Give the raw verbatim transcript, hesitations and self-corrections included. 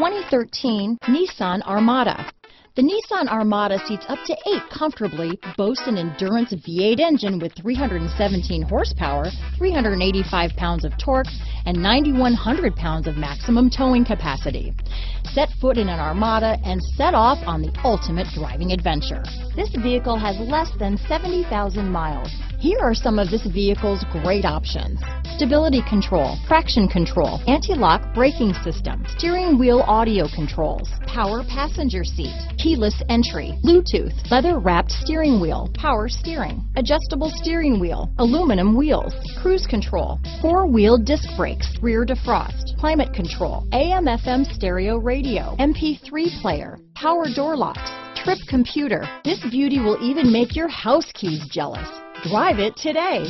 twenty thirteen Nissan Armada. The Nissan Armada seats up to eight comfortably, boasts an endurance V eight engine with three hundred seventeen horsepower, three hundred eighty-five pounds of torque, and nine thousand one hundred pounds of maximum towing capacity. Set foot in an Armada and set off on the ultimate driving adventure. This vehicle has less than seventy thousand miles. Here are some of this vehicle's great options: stability control, traction control, anti-lock braking system, steering wheel audio controls, power passenger seat, keyless entry, Bluetooth, leather-wrapped steering wheel, power steering, adjustable steering wheel, aluminum wheels, cruise control, four-wheel disc brakes, rear defrost, climate control, A M F M stereo radio, M P three player, power door locks, trip computer. This beauty will even make your house keys jealous. Drive it today.